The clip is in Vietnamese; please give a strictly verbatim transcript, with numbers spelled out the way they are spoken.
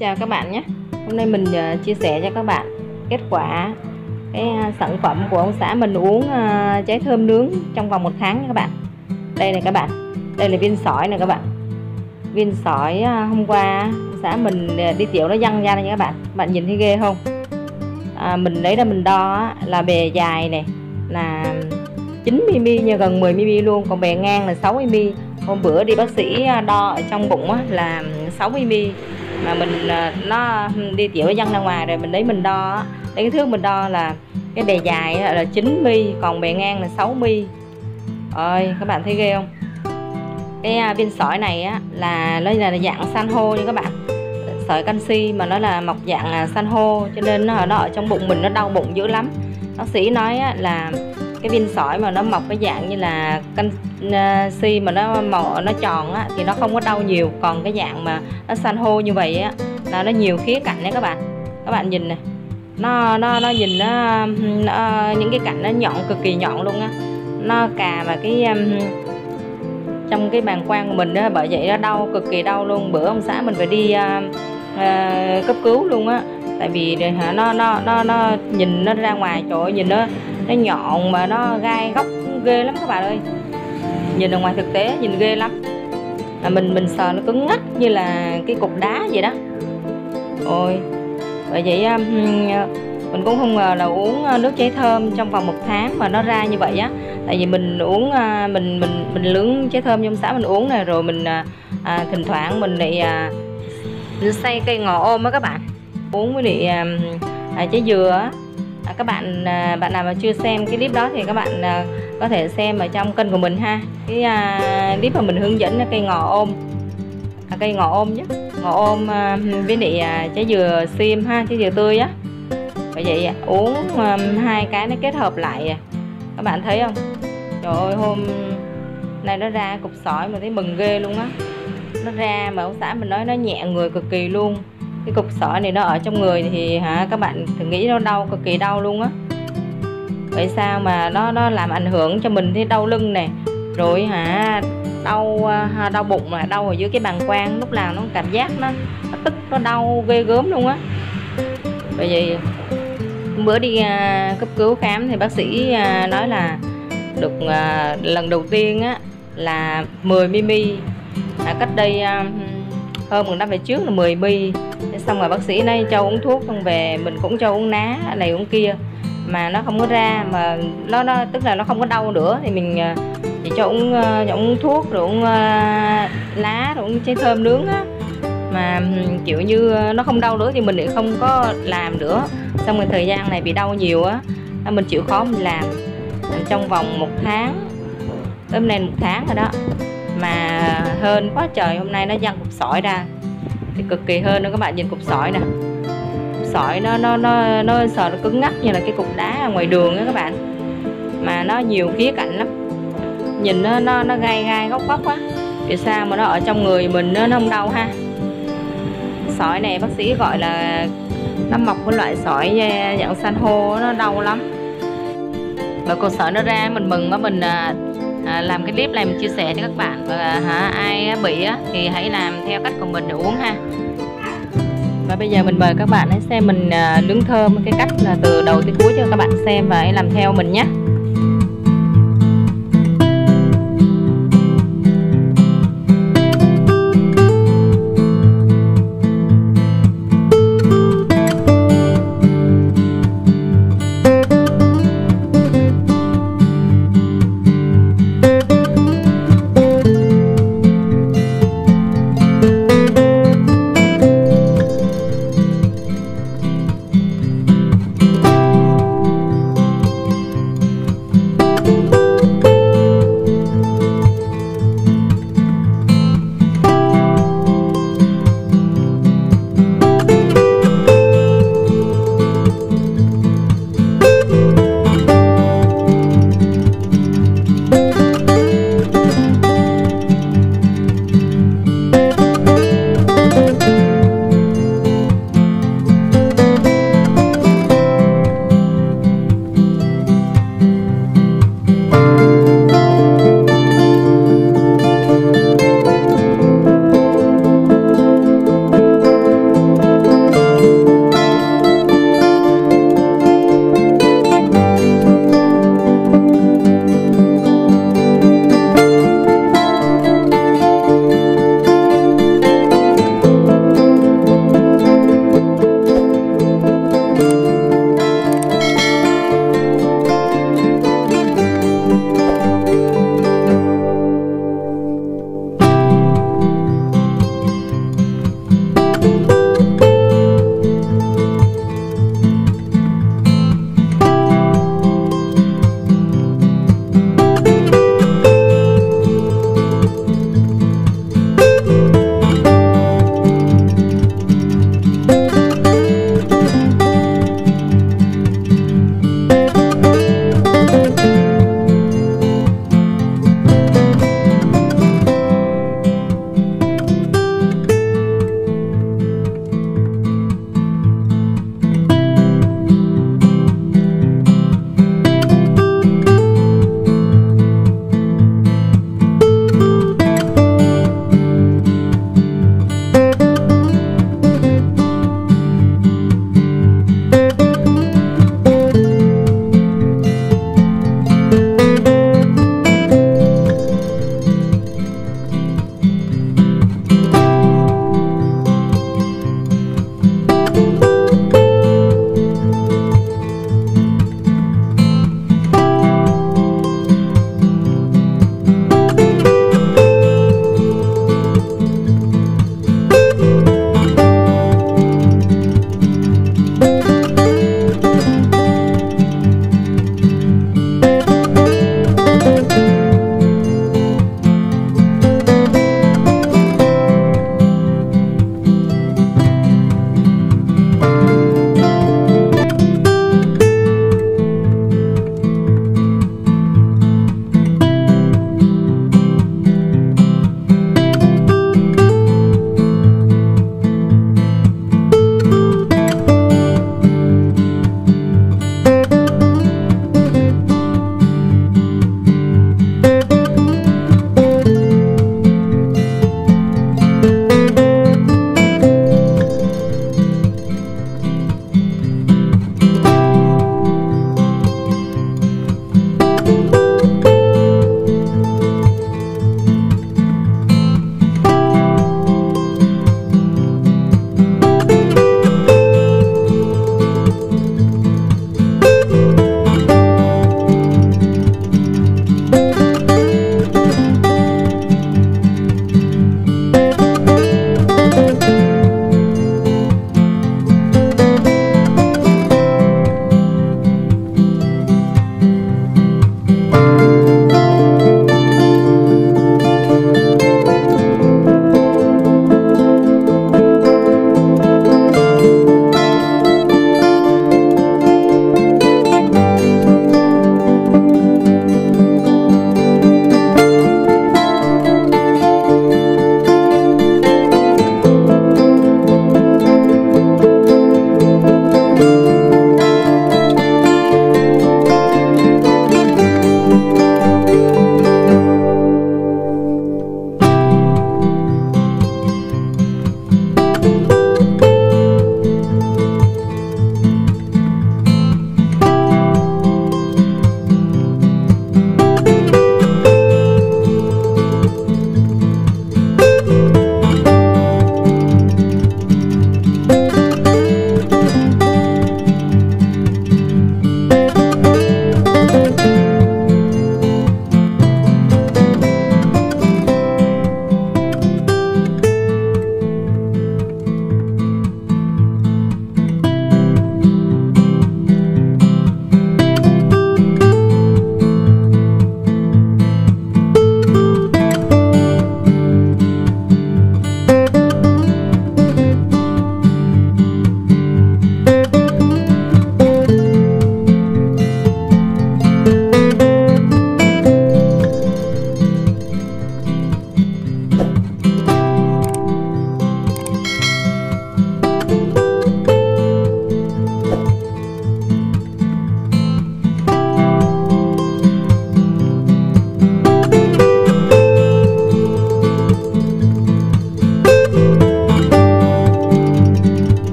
Chào các bạn nhé. Hôm nay mình chia sẻ cho các bạn kết quả cái sản phẩm của ông xã mình uống trái thơm nướng trong vòng một tháng nha các bạn. Đây này các bạn, đây là viên sỏi này các bạn. Viên sỏi hôm qua ông xã mình đi tiểu nó văng ra này các bạn. Bạn nhìn thấy ghê không? À, mình lấy ra mình đo là bề dài này là chín mi-li-mét, như gần mười mi-li-mét luôn, còn bề ngang là sáu mi-li-mét. Hôm bữa đi bác sĩ đo ở trong bụng là sáu mi-li-mét, mà mình nó đi tiểu nó văng ra ngoài rồi mình lấy mình đo, lấy cái thước mình đo là cái bề dài là chín mi-li-mét, còn bề ngang là sáu mi-li-mét. Ôi các bạn thấy ghê không? Cái viên sỏi này á là nó là dạng san hô nha các bạn, sỏi canxi mà nó là mọc dạng san hô, cho nên nó ở đó ở trong bụng mình nó đau bụng dữ lắm. Bác sĩ nói á, là cái viên sỏi mà nó mọc cái dạng như là canxi mà nó mỏ nó tròn á, thì nó không có đau nhiều, còn cái dạng mà nó san hô như vậy á là nó nhiều khía cạnh đấy các bạn. Các bạn nhìn này, nó nó nó nhìn nó, nó những cái cạnh nó nhọn, cực kỳ nhọn luôn á, nó cà và cái trong cái bàng quang của mình đó, bởi vậy nó đau, cực kỳ đau luôn. Bữa ông xã mình phải đi uh, uh, cấp cứu luôn á, tại vì uh, nó nó nó nó nhìn nó ra ngoài, trời ơi, nhìn nó nó nhọn mà nó gai góc ghê lắm các bạn ơi. Nhìn ở ngoài thực tế nhìn ghê lắm, mà mình mình sờ nó cứng ngắc như là cái cục đá vậy đó. Ôi bởi vậy uh, mình cũng không ngờ là uống nước trái thơm trong vòng một tháng mà nó ra như vậy á. Tại vì mình uống mình mình mình nướng trái thơm trong xã mình uống này, rồi mình à, thỉnh thoảng mình lại à, xay cây ngò ôm á các bạn, uống với lại à, à, trái dừa á. À, các bạn à, bạn nào mà chưa xem cái clip đó thì các bạn à, có thể xem ở trong kênh của mình ha, cái à, clip mà mình hướng dẫn là cây ngò ôm, à, cây ngò ôm nhé, ngò ôm à, với lại à, trái dừa xiêm ha, trái dừa tươi á. Bởi vậy uống um, hai cái nó kết hợp lại, các bạn thấy không? Trời ơi, hôm nay nó ra cục sỏi mà thấy mừng ghê luôn á. Nó ra mà ông xã mình nói nó nhẹ người cực kỳ luôn. Cái cục sỏi này nó ở trong người thì hả các bạn, thử nghĩ nó đau, cực kỳ đau luôn á. Vậy sao mà nó nó làm ảnh hưởng cho mình thấy đau lưng nè, rồi hả đau đau bụng, mà đau ở dưới cái bàng quang, lúc nào nó cảm giác nó, nó tức, nó đau ghê gớm luôn á. Bởi vậy bữa đi à, cấp cứu khám thì bác sĩ à, nói là được à, lần đầu tiên á, là mười mi-li-mét, à, cách đây à, hơn một năm về trước là mười mi-li-mét. Xong rồi bác sĩ nói cho uống thuốc, xong về mình cũng cho uống ná này uống kia mà nó không có ra, mà nó, nó tức là nó không có đau nữa, thì mình à, chỉ cho uống, à, cho uống thuốc rồi uống à, lá rồi uống trái thơm nướng á, mà kiểu như nó không đau nữa thì mình lại không có làm nữa. Xong rồi thời gian này bị đau nhiều á, mình chịu khó mình làm trong vòng một tháng, hôm nay một tháng rồi đó, mà hên quá trời, hôm nay nó văng cục sỏi ra thì cực kỳ hên nữa. Các bạn nhìn cục sỏi nè, cục sỏi nó nó nó nó sờ nó cứng ngắc như là cái cục đá ngoài đường á các bạn, mà nó nhiều khía cạnh lắm, nhìn nó nó nó gai gai góc góc quá. Vì sao mà nó ở trong người mình nó, nó không đau ha? Sỏi này bác sĩ gọi là nó mọc cái loại sỏi dạng san hô, nó đau lắm. Và cục sỏi nó ra mình mừng quá, mình à, làm cái clip này mình chia sẻ cho các bạn. Và hả, ai bị á, thì hãy làm theo cách của mình để uống ha. Và bây giờ mình mời các bạn hãy xem mình à, nướng thơm cái cách là từ đầu tới cuối cho các bạn xem, và hãy làm theo mình nhé.